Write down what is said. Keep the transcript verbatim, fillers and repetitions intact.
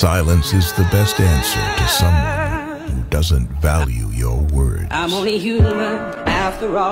Silence is the best answer to someone who doesn't value your words. I'm only human after all.